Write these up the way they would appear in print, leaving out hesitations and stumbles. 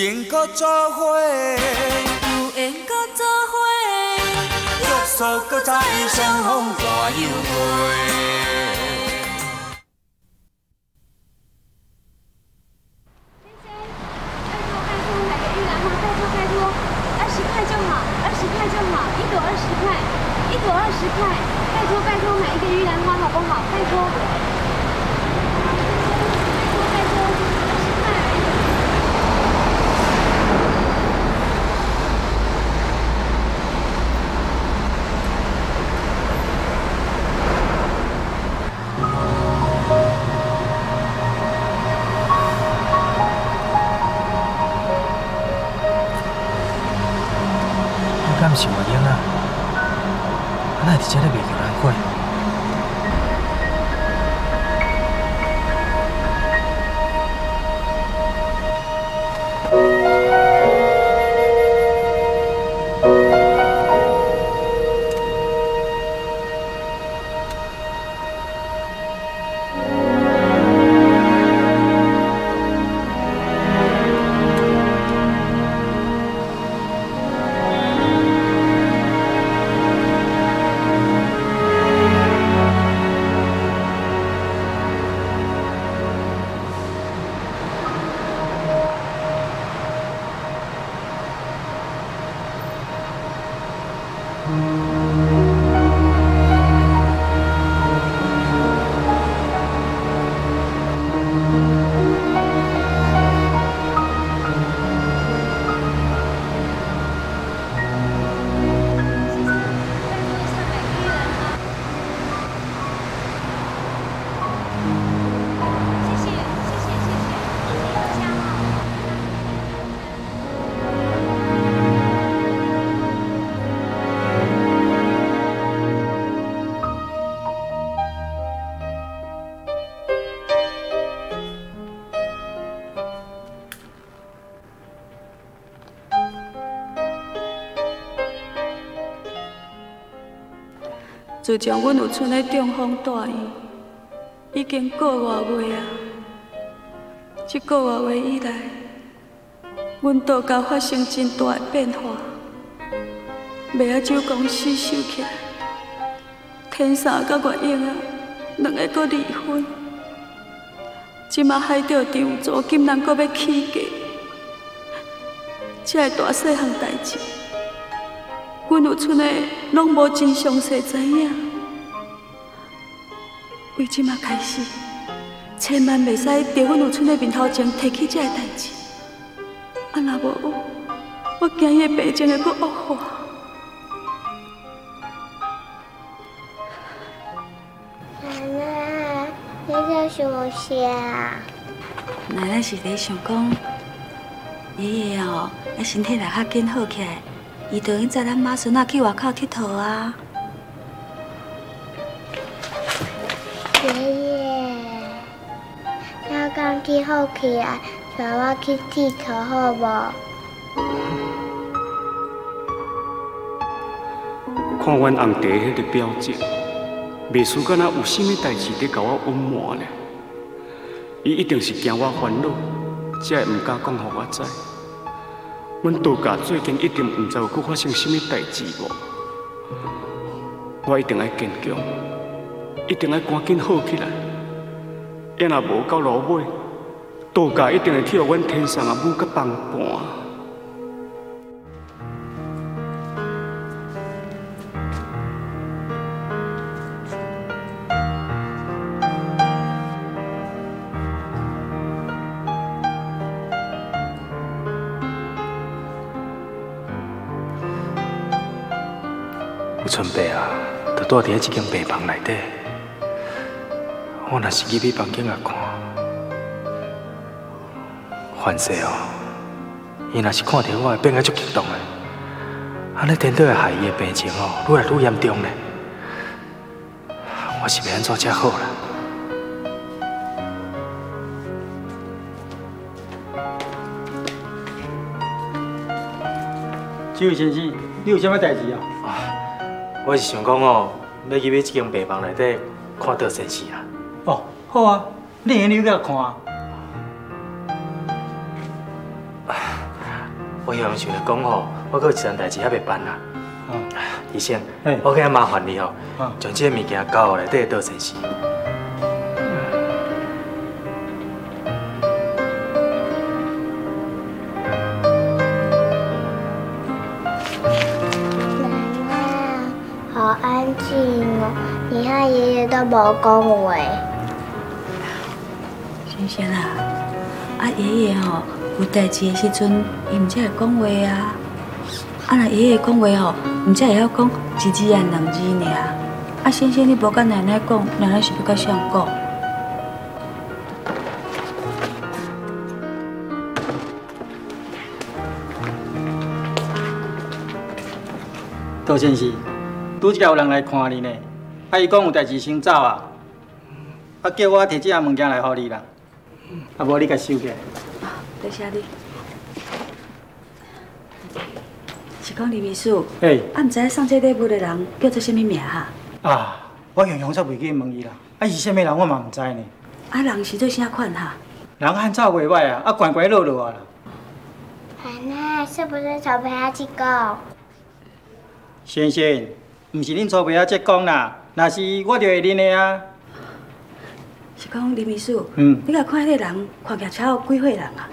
缘搁做伙，有缘搁做伙，约束搁再相逢大幽会。先生，拜托，买个玉兰花，拜托，20块就好，一朵20块，拜托，买一个玉兰花好不好？拜托。 是原因啊！咱伫这里袂叫难过。自从阮有村咧中风住院，已经个外月啊。这个外月以来，阮道教发生真大的变化，袂晓只讲死守起来。天三甲月英啊，两个搁离婚，即马海钓场租金人搁要起价，这个大细项代志。 阮有村的拢无真详细知影，为即马开始，千万袂使伫阮有村的面头前提起这个代志。啊，若无，我惊伊病情会阁恶化。奶奶，你在想啥啊？奶奶是伫想讲，爷爷哦，啊身体来较紧好起来。 伊就用载咱妈孙仔去外口佚佗啊！爷爷，那天天好起来，带我去佚佗好无？看阮红弟迄个表情，袂输敢若有啥物代志伫甲我隐瞒咧？伊一定是惊我烦恼，才会唔敢讲互我知。 阮道家最近一定唔知有阁发生甚物代志无，我一定要坚强，一定要赶紧好起来。要若无到落尾，道家一定会去互阮天上阿母甲放盘。住伫一间病房内底，我若是去你房间啊看，凡势哦，伊若是看到我，会变啊足激动的，安尼颠倒会害伊的病情哦，愈来愈严重咧。我是要安怎才好啦？ 这位先生，你有啥物代志啊？ 我是想讲哦，要去买一间病房内底看倒先生啊。哦，好啊，你下日去看啊。我向想着讲吼，我阁有一件代志还袂办啦。医生，我今日麻烦你哦，将这个物件交互内底倒先生。 你看爷爷都无讲话。先生啊，啊爷爷吼有代志的时阵，伊唔才会讲话啊。啊若爷爷讲话吼，唔才会晓讲一字啊两字尔。啊先生你无甲奶奶讲，奶奶是要甲谁讲？杜先生，拄则有人来看你呢。 啊！伊讲有代志先走啊，啊叫我摕这样物件来互你啦，啊无你甲收起。多谢你。是讲李秘书，啊毋知影送这礼物的人叫做啥物名哈？啊，我用用煞袂记问伊啦，啊是啥物人我嘛毋知呢。啊人是做啥款哈？人汉走袂歹啊，啊乖乖落落啊啦。奶奶，是不是臭皮仔叔公？先生，毋是恁臭皮仔叔公啦。 那是我就会认的啊。是讲林秘书，你甲看迄个人，看起来差有几岁人啊？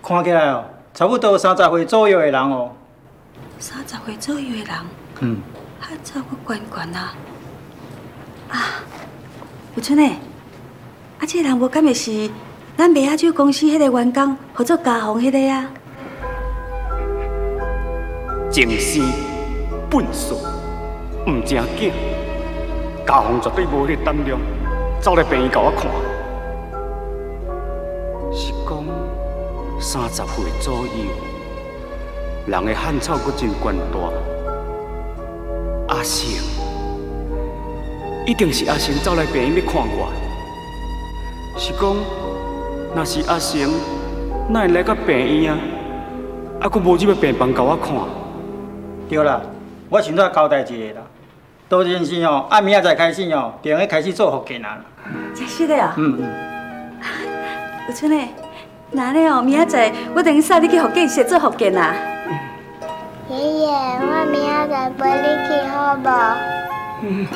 看起来哦，差不多30岁左右的人哦。30岁左右的人，还走阁悬悬啊！啊，有春诶，啊，这个人无敢会是咱白鸭酒公司迄个员工合作家宏迄个啊？情诗本素，唔正经。 家宏绝对无迄个胆量，走来病院给我看。是讲30岁左右，人的汗臭阁真悬大。阿成，一定是阿成走来病院要看我。是讲，若是阿成，哪会来到病院啊？还阁无入去病房给我看。对啦，我想再交代一下啦。 杜先生哦，按明仔载开始哦，就用开始做福建人。真是的哦。有春嘞，那嘞哦，明仔载我等于送你去福建学做福建人。爷爷，我明仔载陪你去好不？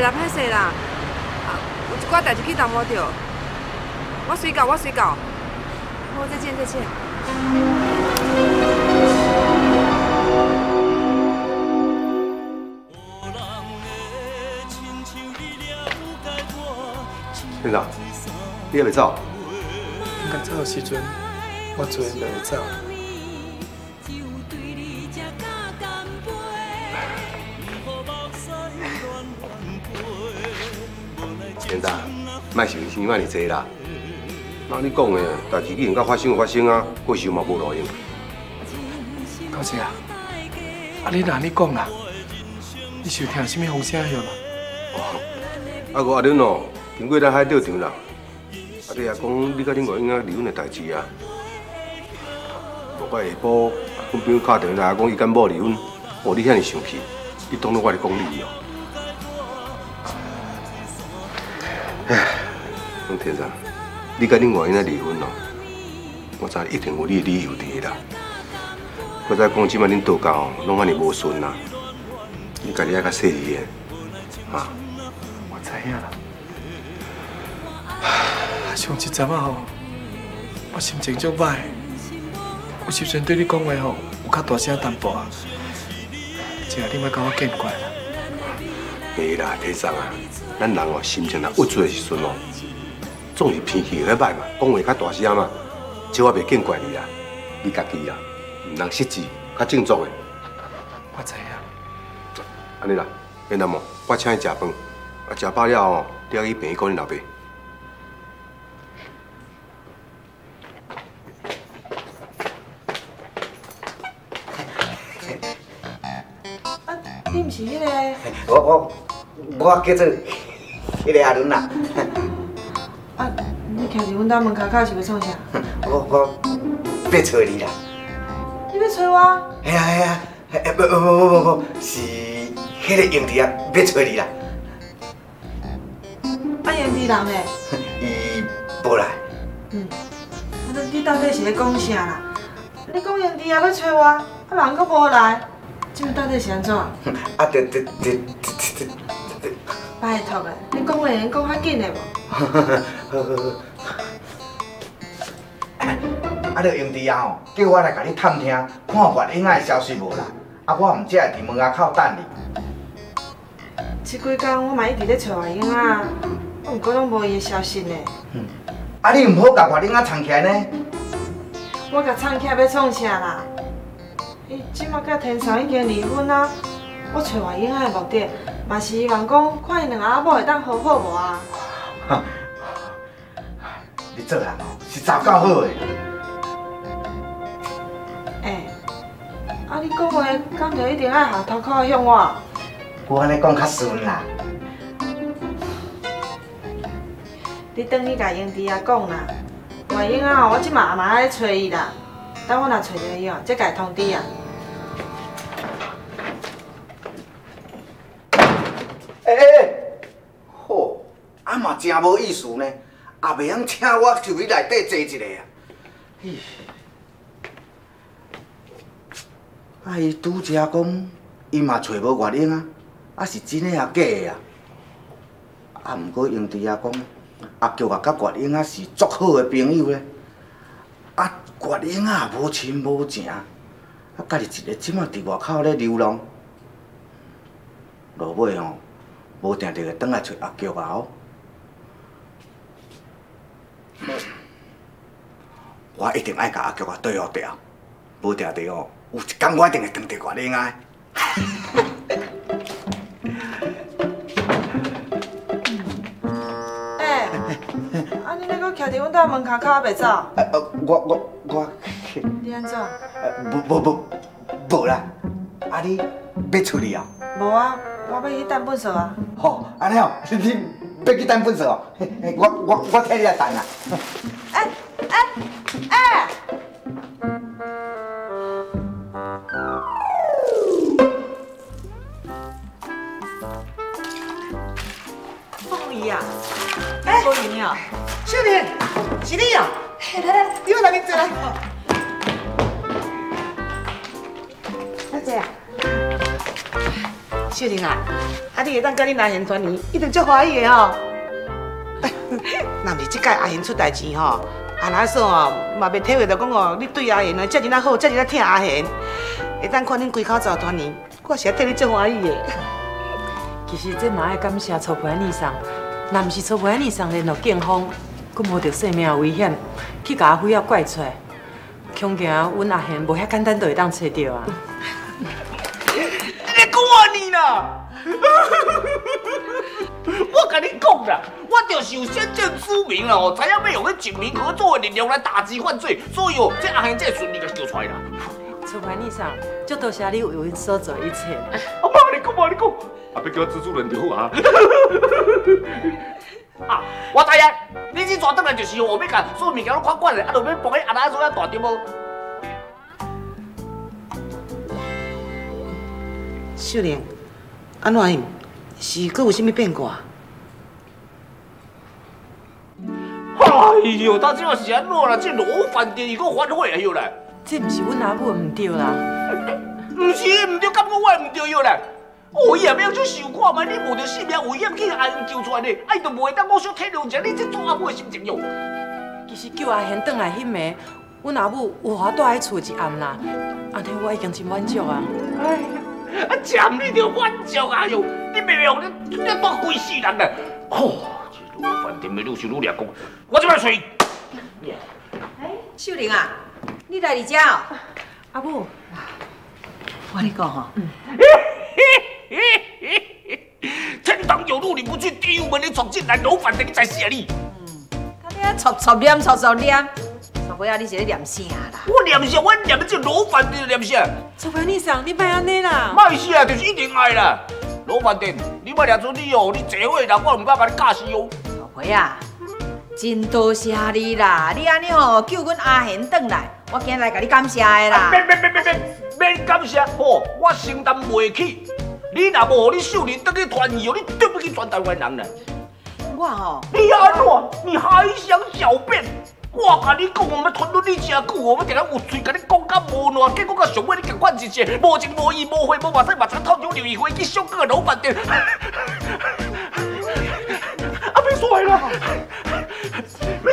歹势啦，有一挂代志去耽误着，我随到，好，再见。院长，你还袂走？该走的时阵，我自然就会走。先生，莫想你遐尼济啦。那你讲的代志已经到发生有发生啊，过想嘛无路用。高姐啊，啊你哪里讲啦？你收听什么风声了？哦，啊个阿恁哦，经过咱海钓场啦。啊你啊讲你甲恁外公啊离婚的代志啊，无怪下晡，阮朋友打电话讲伊干某离婚，哦你遐尼生气，你当作我咧讲你哦。 洪先生，你甲恁外囡仔离婚咯，我知一定有你的理由伫啦。我再讲，即摆恁道教哦，拢安尼无顺啦，你家己爱较细腻个，啊？我知影啦。上一阵啊吼，我心情足歹，有时阵对你讲话吼，有较大声淡薄啊，即下你莫甲我见怪啦。袂啦，先生啊，咱人哦，心情若郁作时阵哦。 总是脾气遐歹嘛，讲话较大声嘛，即我袂见怪你啦，你家己啦，唔通失志，较振作诶。我知影。安尼啦，燕南哦，我请伊食饭，啊食饱了哦，你要去陪伊讲恁老爸。啊，你唔是迄个？我叫做迄个阿伦啦。啊！你徛伫阮家门口口是要创啥？我要找你啦！你要找我？系啊系啊！不，是迄个英弟啊，要找你啦！啊，英弟人呢？伊无来。嗯，你到底是咧讲啥啦？你讲英弟啊要找我，啊人阁无来，即到底是安怎？啊，对。 拜托啊，你讲话能讲较紧的无？啊，着英弟啊吼，叫我来甲你探听，看月英仔的消息无啦？啊，我毋才会伫门外口等你。这几天我嘛一直咧找月英仔，我毋过拢无伊的消息呢。啊，你毋好甲月英仔藏起来呢。我甲藏起来要创啥啦？伊即马甲天祥已经离婚啊，我找月英仔的目的。 嘛是希望讲，看因两阿母会当好好无啊？你做人哦，是查够好诶。诶，啊你讲话，敢着一定爱下头壳向我？我安尼讲较顺啦。你等去甲英弟啊讲啦，外英啊吼，我即嘛嘛爱找伊啦，等我若找着伊哦，再家通知啊。 好，啊嘛真无意思呢，也袂晓请我入去内底坐一下啊。啊，伊拄则讲，伊嘛找无原因啊，啊是真诶啊假诶啊？啊，毋过英弟啊讲，啊叫我甲月英啊是足好诶朋友咧，啊月英啊无亲无情，啊家己一个即马伫外口咧流浪，落尾吼。 无定定会转来找阿娇啊！哦，我一定爱甲阿娇啊对付掉，无定定哦，有一天我一定会撞到月英啊！哎，啊你咧搁徛伫阮家门口还袂走？我。你安怎？无啦！啊你要出去啊？无啊。 我要去等糞扫啊！吼，安尼哦，你要去等糞扫哦，我替你来等啊！哎！凤仪啊，哎，凤仪啊，秀玲，是你啊？来，你往那边坐来。小姐。 秀玲啊，啊你会当甲恁阿贤团圆，一定足欢喜的吼。那毋是即届阿贤出代志吼，阿那嫂哦嘛袂体会到讲哦，你对阿贤啊，遮尔啊好，遮尔啊疼阿贤，会当看恁规口罩团圆，我是替你足欢喜的。其实这嘛爱感谢曹培安医生，若毋是曹培安医生联络警方，佫无着性命危险，去甲阿辉啊怪出来，恐惊阮阿贤无遐简单就会当找着啊。 你过你啦！我跟你讲啦，我就是有先见之明啦，哦，知影要用个警民合作的力量来打击犯罪，所以哦，这阿兄这顺利给救出来啦。楚怀先生，就多谢你为阮所做一切。我帮你讲，帮你讲，啊，别叫我蜘蛛人就好啊。啊，我知呀，你这抓倒来就是哦，要甲所有物件拢管管嘞，啊，就要帮迄阿奶做遐大丈夫。秀玲，安怎？ 是，佫有甚物变卦？哎呦，他这嘛是安怎啦？这罗饭店伊佫反悔啊，诺啦！这毋是阮阿母毋对啦，毋是毋对，感觉我毋对诺啦。哦，伊也要去想看卖，你冒着性命危险去阿英救出来呢，哎，就袂当我小体谅一下你这做阿母的心情哟。其实救阿贤转来迄暝，阮阿母有法住喺厝一暗啦，安尼我已经真满足啊。哎。 啊！强你着挽救啊！哟，你袂用你带规世人嘞！哦，这老饭店的愈想愈掠讲，我即摆找伊。哎，秀玲啊，你来你遮哦。阿母，我你讲吼，天堂有路你不去，地狱门你闯进来，老饭店你才死啊你！他咧吵念。 不要，你是咧念啥啦？我念啥？我念的这罗饭店念啥？楚怀先生，你别安尼啦！卖死啊，就是一定爱啦！罗饭店，你莫掠准你哦，你坐伙人我唔敢把你教死哦。老婆啊，真多谢你啦！你安尼哦救阮阿贤转来，我今来甲你感谢的啦。免感谢哦，我承担袂起。你若无，你秀玲倒去传伊哦，你对不起全台湾人啦。我哦，你安怎？你还想狡辩？ 我甲你讲，我们吞落你真久，我们定定有嘴甲你讲到无烂，结果到上尾你共款一切，无情无义无悔无目屎，目屎透流流一回去上过老板店。啊，别说啦！你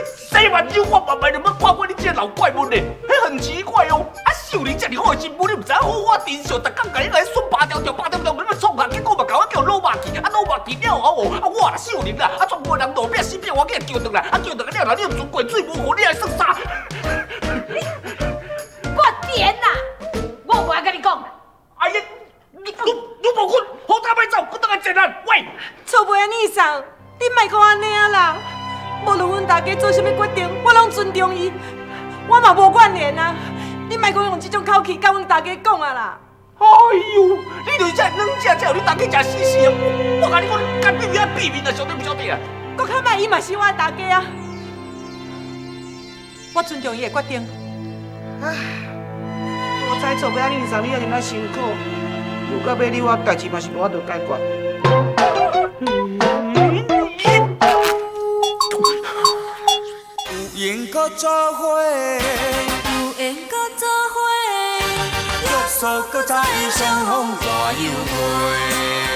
洗目睭，我慢慢就要看过你这老怪物嘞，迄很奇怪哦。啊，秀玲这么好的新妇，你唔知好我真相，逐天甲伊来顺扒掉，你要创啥？结果嘛搞我叫老马去，啊老马去了后哦，啊我啦秀玲啦，啊全部人路边死边我计叫倒来，啊叫倒来了，你又准过水无？ 你还说啥？我天哪！我无爱跟你讲。哎呀，你无困，好歹歹走，我等下坐人。喂，厝尾阿尼桑，你莫讲安尼啊啦！无论阮大家做啥物决定，我拢尊重伊，我嘛无怨言啊。你莫讲用这种口气甲阮大家讲啊啦。哎呦，你就是这软只，才有你大家吃死死的。我甲你讲，你干脆啊避免啊，小弟不小弟啊。搁较歹，伊嘛是我大家啊。 我尊重伊的决定。唉，我知做不了你，上你也真辛苦。如果要你，我代志嘛是我着解决。有缘搁做伙，有缘搁做伙，约束搁再相逢，我又会。